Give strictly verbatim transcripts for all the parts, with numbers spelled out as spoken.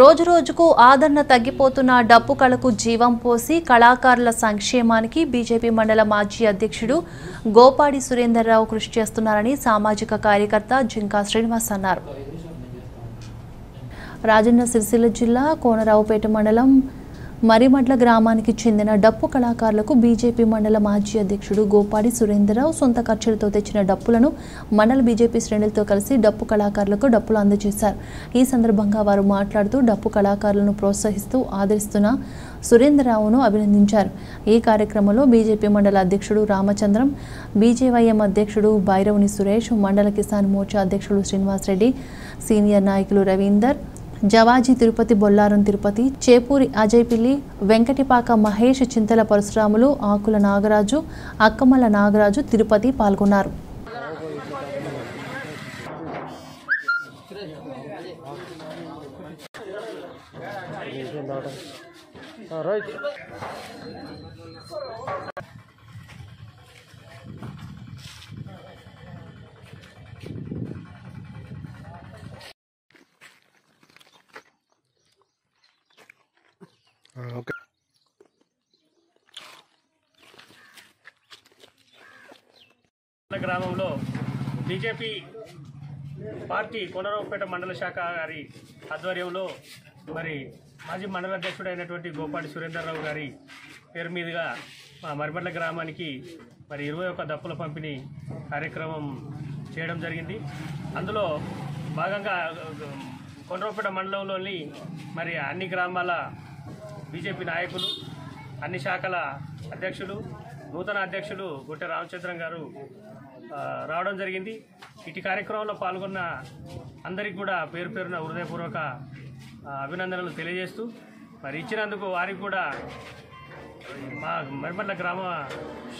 రోజు రోజుకు ఆదరణ తగ్గిపోతున్న డప్పు కళకు జీవం పోసి కళాకారుల సంక్షేమానికి బీజేపీ మండల మాజీ అధ్యక్షుడు గోపాడి సురేందర్ రావు కృషి చేస్తున్నారని సామాజిక కార్యకర్త జింకా శ్రీనివాస్ అన్నారు. రాజన్న సిరిసిల్ల జిల్లా కోనరావుపేట మండలం మరిమడ్ల గ్రామానికి చెందిన డప్పు కళాకారులకు బీజేపీ మండల మాజీ అధ్యక్షుడు గోపాడి సురేందర్ రావు సొంత ఖర్చులతో తెచ్చిన డప్పులను మండల బీజేపీ శ్రేణులతో కలిసి డప్పు కళాకారులకు డప్పులు అందజేశారు. ఈ సందర్భంగా వారు మాట్లాడుతూ డప్పు కళాకారులను ప్రోత్సహిస్తూ ఆదరిస్తున్న సురేందర్ రావును అభినందించారు. ఈ కార్యక్రమంలో బీజేపీ మండల అధ్యక్షుడు రామచంద్రం, బీజేవైఎం అధ్యక్షుడు భైరవుని సురేష్, మండల కిసాన్ మోర్చా అధ్యక్షుడు శ్రీనివాస్ రెడ్డి, సీనియర్ నాయకులు రవీందర్, జవాజీ తిరుపతి, బొల్లారం తిరుపతి, చేపూరి అజయ్పిల్లి, వెంకటిపాక మహేష్, చింతల పరశురాములు, ఆకుల నాగరాజు, అక్కమల నాగరాజు తిరుపతి పాల్గొన్నారు. Okay. గ్రామంలో బీజేపీ పార్టీ కోనరావుపేట మండల శాఖ గారి ఆధ్వర్యంలో మరి మాజీ మండల అధ్యక్షుడైనటువంటి గోపాడి సురేందర్ రావు గారి పేరు మీదుగా మా మరిమడ్ల గ్రామానికి మరి ఇరవై ఒక్క దప్పుల పంపిణీ కార్యక్రమం చేయడం జరిగింది. అందులో భాగంగా కోనరావుపేట మండలంలోని మరి అన్ని గ్రామాల బీజేపీ నాయకులు, అన్ని శాఖల అధ్యక్షులు, నూతన అధ్యక్షులు గుట్టె రామచంద్రం గారు రావడం జరిగింది. ఇటు కార్యక్రమంలో పాల్గొన్న అందరికీ కూడా పేరు పేరున హృదయపూర్వక అభినందనలు తెలియజేస్తూ మరి ఇచ్చినందుకు వారికి కూడా మా మరిమడ్ల గ్రామ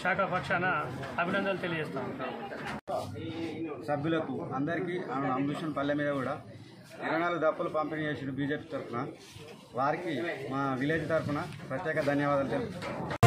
శాఖ పక్షాన అభినందనలు తెలియజేస్తాం. సభ్యులకు అందరికీ అంబుషన్ పల్లె మీద కూడా ఇరవై నాలుగు దప్పులు పంపిణీ చేసిన బీజేపీ తరఫున వారికి మా విలేజ్ తరఫున ప్రత్యేక ధన్యవాదాలు తెలుపుతున్నాం.